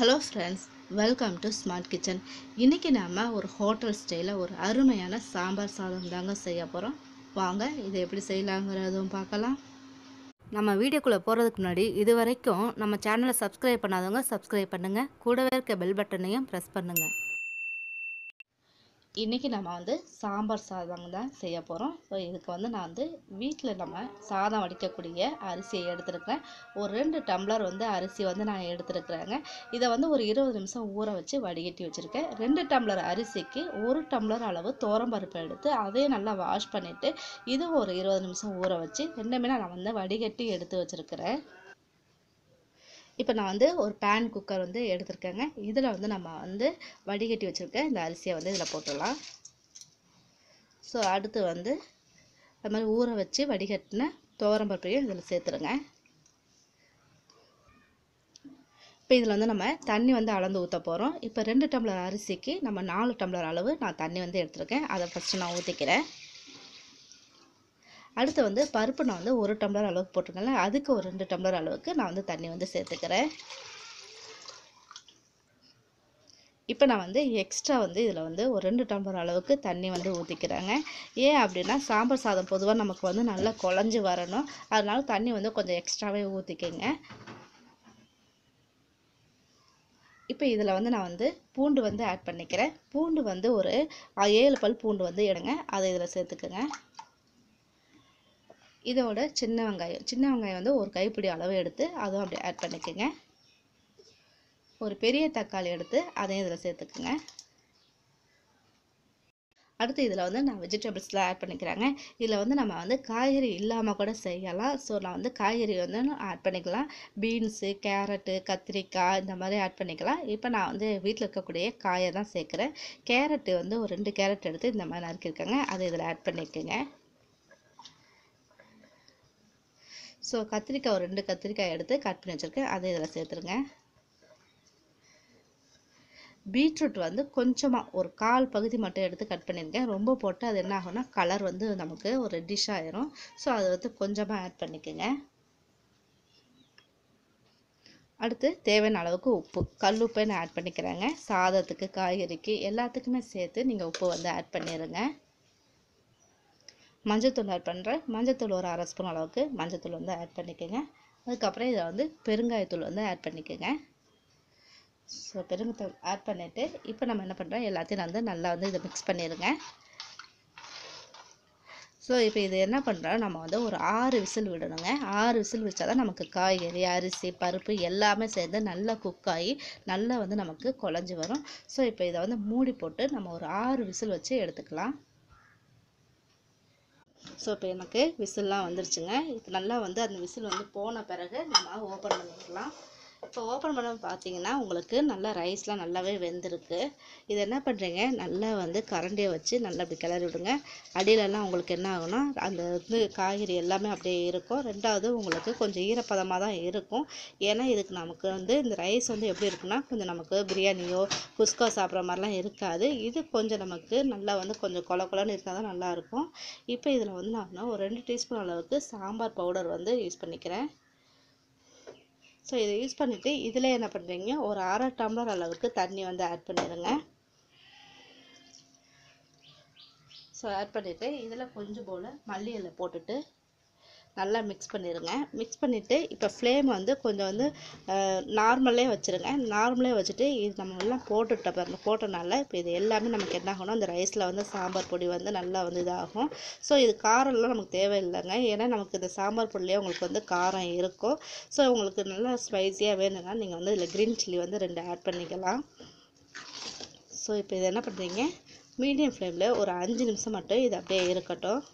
Hello friends, welcome to smart kitchen. இன்றைக்கி நாம் ஒரு ஹோட்டல் ஸ்டைலில் ஒரு அருமையான சாம்பார் சாதம் தாங்க செய்ய போகிறோம். வாங்க இதை எப்படி செய்யலாங்கிறதும் பார்க்கலாம். நம்ம வீடியோக்குள்ளே போகிறதுக்கு முன்னாடி இது வரைக்கும் நம்ம சேனலை சப்ஸ்கிரைப் பண்ணாதவங்க சப்ஸ்கிரைப் பண்ணுங்கள், கூடவே இருக்க பெல் பட்டனையும் ப்ரெஸ் பண்ணுங்கள். இன்றைக்கி நம்ம சாம்பார் சாதம் தான் செய்ய போகிறோம். ஸோ இதுக்கு நான் வீட்டில் நம்ம சாதம் வடிக்கக்கூடிய அரிசியை எடுத்துருக்கிறேன். ஒரு 2 டம்ளர் அரிசி நான் எடுத்துருக்குறேங்க. இதை ஒரு 20 நிமிஷம் ஊற வச்சு வடிகட்டி வச்சுருக்கேன். 2 டம்ளர் அரிசிக்கு 1 டம்ளர் அளவு தோரம்பருப்பு எடுத்து அதையும் நல்லா வாஷ் பண்ணிவிட்டு இதை ஒரு 20 நிமிஷம் ஊற வச்சு ரெண்டுமே நான் வடிகட்டி எடுத்து வச்சுருக்கிறேன். இப்போ நான் ஒரு பேன் குக்கர் எடுத்துருக்கேங்க. இதில் நம்ம வடிகட்டி வச்சுருக்கேன் இந்த அரிசியை இதில் போட்டுடலாம். ஸோ அடுத்து அது மாதிரி ஊற வச்சு வடிகட்டின துவரம்பருப்பையும் இதில் சேர்த்துருங்க. இப்போ இதில் நம்ம தண்ணி அளந்து ஊற்ற போகிறோம். இப்போ 2 டம்ளர் அரிசிக்கு நம்ம 4 டம்ளர் அளவு நான் தண்ணி எடுத்துருக்கேன். அதை ஃபஸ்ட்டு நான் ஊற்றிக்கிறேன். அடுத்து பருப்பு நான் 1 டம்ளர் அளவுக்கு போட்டிருக்கேன்ல, அதுக்கு ஒரு 2 டம்ளர் அளவுக்கு நான் தண்ணி சேர்த்துக்கிறேன். இப்போ நான் எக்ஸ்ட்ரா இதில் ஒரு 2 டம்ளர் அளவுக்கு தண்ணி ஊற்றிக்கிறேங்க. ஏன் அப்படின்னா சாம்பார் சாதம் பொதுவாக நமக்கு நல்லா குழஞ்சி வரணும், அதனால தண்ணி கொஞ்சம் எக்ஸ்ட்ராவே ஊற்றிக்கங்க. இப்போ இதில் நான் பூண்டு ஆட் பண்ணிக்கிறேன். பூண்டு ஒரு 7 பல் பூண்டு எடுங்க, அதை இதில் சேர்த்துக்கோங்க. இதோட சின்ன வெங்காயம் ஒரு கைப்பிடி அளவு எடுத்து அதுவும் அப்படி ஆட் பண்ணிக்கோங்க. ஒரு பெரிய தக்காளி எடுத்து அதையும் இதில் சேர்த்துக்குங்க. அடுத்து இதில் நான் வெஜிடபிள்ஸ்லாம் ஆட் பண்ணிக்கிறாங்க. இதில் நம்ம காய்கறி இல்லாமல் கூட செய்யலாம். ஸோ நான் காய்கறி ஆட் பண்ணிக்கலாம். பீன்ஸு, கேரட்டு, கத்திரிக்காய் இந்த மாதிரி ஆட் பண்ணிக்கலாம். இப்போ நான் வீட்டில் இருக்கக்கூடிய காயை தான் சேர்க்குறேன். கேரட்டு ஒரு 2 கேரட் எடுத்து இந்த மாதிரி நறுக்கிருக்கேங்க, அதை இதில் ஆட் பண்ணிக்கோங்க. ஸோ கத்திரிக்காய் ஒரு 2 கத்திரிக்காய் எடுத்து கட் பண்ணி வச்சுருக்கேன், அதை இதில் சேர்த்துருங்க. பீட்ரூட் கொஞ்சமாக ஒரு 1/4 பகுதி மட்டும் எடுத்து கட் பண்ணியிருக்கேன். ரொம்ப போட்டு அது என்ன ஆகும்னா கலர் நமக்கு ஒரு டிஷ் ஆயிரும். ஸோ அதை கொஞ்சமாக ஆட் பண்ணிக்கோங்க. அடுத்து தேவையான அளவுக்கு உப்பு, கல்லுப்பை நான் ஆட் பண்ணிக்கிறேங்க. சாதத்துக்கு, காய்கறிக்கு எல்லாத்துக்குமே சேர்த்து நீங்கள் உப்பு ஆட் பண்ணிடுங்க. மஞ்சத்தூள் ஆட் பண்ணுறேன். மஞ்சத்தூள் ஒரு 1/2 ஸ்பூன் அளவுக்கு மஞ்சத்தூள் ஆட் பண்ணிக்கோங்க. அதுக்கப்புறம் இதில் பெருங்காயத்தூள் ஆட் பண்ணிக்கோங்க. ஸோ பெருங்காயத்தூள் ஆட் பண்ணிவிட்டு இப்போ நம்ம என்ன பண்ணுறோம், எல்லாத்தையும் நல்லா இதை மிக்ஸ் பண்ணிடுங்க. ஸோ இப்போ இது என்ன பண்ணுறோம், நம்ம ஒரு 6 விசில் விடணுங்க. 6 விசில் வச்சா தான் நமக்கு காய்கறி, அரிசி, பருப்பு எல்லாமே சேர்ந்து நல்லா குக் ஆகி நல்லா நமக்கு குழஞ்சி வரும். ஸோ இப்போ இதை மூடி போட்டு நம்ம ஒரு 6 விசில் வச்சு எடுத்துக்கலாம். ஸோ இப்போ எனக்கு விசில்லாம் வந்துருச்சுங்க. இப்போ நல்லா அந்த விசில் போன பிறகு நம்ம ஓப்பன் பண்ணிக்கலாம். இப்போ ஓப்பன் பண்ண பார்த்தீங்கன்னா உங்களுக்கு நல்லா ரைஸ்லாம் நல்லாவே வெந்திருக்கு. இது என்ன பண்ணுறீங்க, நல்லா கரண்டியை வச்சு நல்லா அப்படி கிளறி விடுங்க. அடியிலலாம் உங்களுக்கு என்ன ஆகும்னா அந்த காய்கறி எல்லாமே அப்படியே இருக்கும். ரெண்டாவது உங்களுக்கு கொஞ்சம் ஈரப்பதமாக தான் இருக்கும். ஏன்னா இதுக்கு நமக்கு இந்த ரைஸ் எப்படி இருக்குன்னா கொஞ்சம் நமக்கு பிரியாணியோ குஸ்கோ சாப்பிட்ற மாதிரிலாம் இருக்காது. இது கொஞ்சம் நமக்கு நல்லா கொஞ்சம் கொலன்னு இருந்தால் தான் நல்லாயிருக்கும். இப்போ இதில் நான் ஒரு 2 டீஸ்பூன் அளவுக்கு சாம்பார் பவுடர் யூஸ் பண்ணிக்கிறேன். ஸோ இதை யூஸ் பண்ணிவிட்டு இதில் என்ன பண்ணுறீங்க, ஒரு 1/2 டம்ளர் அளவுக்கு தண்ணி ஆட் பண்ணிடுங்க. ஸோ ஆட் பண்ணிவிட்டு இதில் கொஞ்சம் போல் மல்லி இலை போட்டுட்டு நல்லா மிக்ஸ் பண்ணிடுங்க. மிக்ஸ் பண்ணிவிட்டு இப்போ ஃப்ளேம் கொஞ்சம் நார்மலே வச்சுருங்க. நார்மலே வச்சுட்டு இது நம்ம எல்லாம் போட்டனால இப்போ இது எல்லாமே நமக்கு என்ன ஆகணும், அந்த ரைஸில் சாம்பார் பொடி நல்லா இதாகும். ஸோ இது காரம்லாம் நமக்கு தேவையில்லைங்க. ஏன்னா நமக்கு இந்த சாம்பார் பொடியிலே உங்களுக்கு காரம் இருக்கும். ஸோ உங்களுக்கு நல்லா ஸ்பைஸியாக வேணும்னா நீங்கள் இதில் க்ரீன் சில்லி 2 ஆட் பண்ணிக்கலாம். ஸோ இப்போ இது என்ன பண்ணுறீங்க, மீடியம் ஃப்ளேமில் ஒரு 5 நிமிஷம் மட்டும் இது அப்படியே இருக்கட்டும்.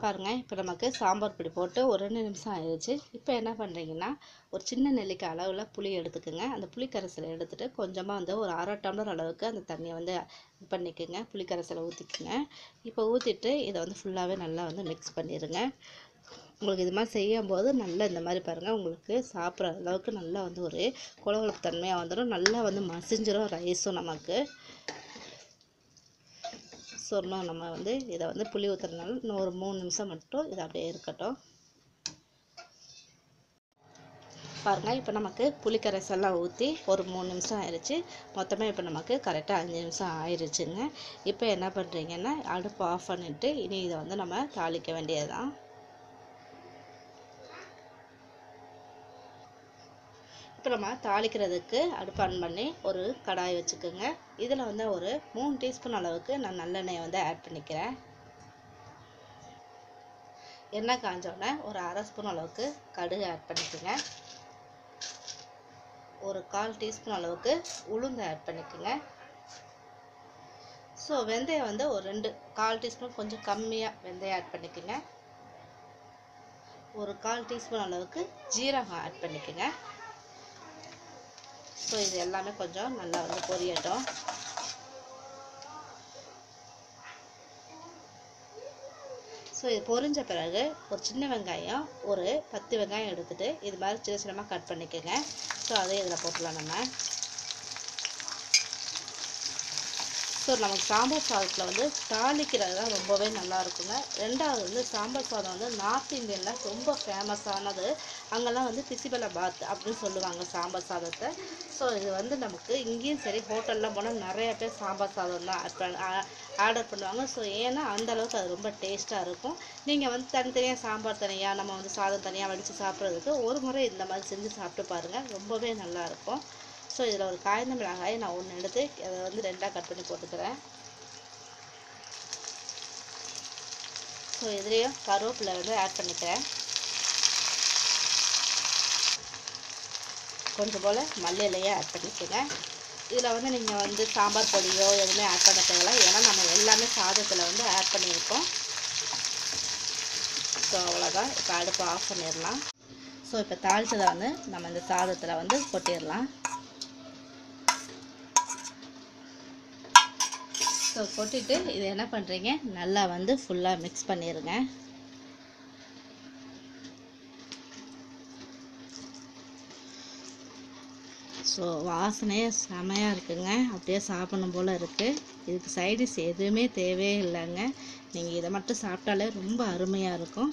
பாருங்கள் இப்போ நமக்கு சாம்பார் பொடி போட்டு ஒரு 2 நிமிஷம் ஆயிடுச்சு. இப்போ என்ன பண்ணுறீங்கன்னா ஒரு சின்ன நெல்லிக்காய் அளவில் புளி எடுத்துக்கோங்க. அந்த புளிக்கரைசலை எடுத்துகிட்டு கொஞ்சமாக ஒரு 1/2 டம்ளர் அளவுக்கு அந்த தண்ணியை இது பண்ணிக்கோங்க. புளிக்கரைசலை ஊற்றிக்கோங்க. இப்போ ஊற்றிட்டு இதை ஃபுல்லாகவே நல்லா மிக்ஸ் பண்ணிடுங்க. உங்களுக்கு இது மாதிரி செய்யும் போது நல்லா இந்த மாதிரி பாருங்கள் உங்களுக்கு சாப்பிட்ற அளவுக்கு நல்லா ஒரு கொழகொழப்பு தன்மையாக வந்துடும். நல்லா மசிஞ்சிடும் ரைஸும் நமக்கு. ஸோ நம்ம இதை புளி ஊற்றுறதுனால இன்னும் ஒரு 3 நிமிஷம் மட்டும் இது அப்படியே இருக்கட்டும். பாருங்கள் இப்போ நமக்கு புளிக்கரைசெல்லாம் ஊற்றி ஒரு 3 நிமிஷம் ஆயிடுச்சு. மொத்தமாக இப்போ நமக்கு கரெக்டாக 5 நிமிஷம் ஆயிடுச்சுங்க. இப்போ என்ன பண்ணுறீங்கன்னா அடுப்பு ஆஃப் பண்ணிவிட்டு இனி இதை வந்து நம்ம தாளிக்க வேண்டியது தான். இப்போ நம்ம தாளிக்கிறதுக்கு அடுப்பு ஆன் பண்ணி ஒரு கடாய் வச்சுக்கோங்க. இதில் வந்து ஒரு 3 டீஸ்பூன் அளவுக்கு நான் நல்லெண்ணெயை வந்து ஆட் பண்ணிக்கிறேன். எண்ணெய் காஞ்சோடனே ஒரு அரை ஸ்பூன் அளவுக்கு கடுகு ஆட் பண்ணிக்கோங்க. ஒரு 1/4 டீஸ்பூன் அளவுக்கு உளுந்து ஆட் பண்ணிக்கோங்க. ஸோ வெந்தயம் வந்து ஒரு 2/4 டீஸ்பூன் கொஞ்சம் கம்மியாக வெந்தயம் ஆட் பண்ணிக்கோங்க. ஒரு 1/4 டீஸ்பூன் அளவுக்கு ஜீரகம் ஆட் பண்ணிக்கோங்க. ஸோ இது எல்லாமே கொஞ்சம் நல்லா வந்து பொரியட்டும். ஸோ இது பொரிஞ்ச பிறகு ஒரு சின்ன வெங்காயம் ஒரு 10 வெங்காயம் எடுத்துகிட்டு இது மாதிரி சின்ன சின்னமாக கட் பண்ணிக்கோங்க. ஸோ அதே இதில் போட்டுக்கலாம் நம்ம. ஸோ நமக்கு சாம்பார் சாதத்தில் வந்து தாளிக்கிறது தான் ரொம்பவே நல்லா இருக்குங்க. ரெண்டாவது வந்து சாம்பார் சாதம் வந்து நார்த் இந்தியனில் ரொம்ப ஃபேமஸானது. அங்கெல்லாம் வந்து பிசிபல பாத் அப்படின்னு சொல்லுவாங்க சாம்பார் சாதத்தை. ஸோ இது வந்து நமக்கு இங்கேயும் சரி ஹோட்டலில் போனால் நிறைய பேர் சாம்பார் சாதம் தான் ஆர்டர் பண்ணுவாங்க. ஸோ ஏன்னா அந்தளவுக்கு அது ரொம்ப டேஸ்ட்டாக இருக்கும். நீங்கள் வந்து தனித்தனியாக சாம்பார் தனியாக நம்ம வந்து சாதம் தனியாக வடித்து சாப்பிட்றதுக்கு ஒரு முறை இந்த மாதிரி செஞ்சு சாப்பிட்டு பாருங்கள், ரொம்பவே நல்லாயிருக்கும். ஸோ இதில் ஒரு காய்ந்த மிளகாயை நான் ஒன்று எடுத்து அதை வந்து 2ஆக கட் பண்ணி போட்டுக்கிறேன். ஸோ இதுலேயும் கருவேப்பிலை வந்து ஆட் பண்ணிக்கிறேன். கொஞ்சம் போல் மல்லியிலையே ஆட் பண்ணிக்கோங்க. இதில் வந்து நீங்கள் வந்து சாம்பார் பொடியோ எதுவுமே ஆட் பண்ண தேவையில்லை, ஏன்னா நம்ம எல்லாமே சாதத்தில் வந்து ஆட் பண்ணியிருக்கோம். ஸோ அவ்வளோதான். இப்போ அடுப்பை ஆஃப் பண்ணிடலாம். ஸோ இப்போ தாளிச்சதை வந்து நம்ம இந்த சாதத்தில் வந்து கொட்டிடலாம். ஸோ கொட்டிட்டு இது என்ன பண்ணுறீங்க நல்லா வந்து ஃபுல்லாக மிக்ஸ் பண்ணிடுங்க. ஸோ வாசனையே செமையாக இருக்குங்க, அப்படியே சாப்பிடணும் போல் இருக்குது. இதுக்கு சைடிஷ் எதுவுமே தேவையே இல்லைங்க. நீங்கள் இதை மட்டும் சாப்பிட்டாலே ரொம்ப அருமையாக இருக்கும்.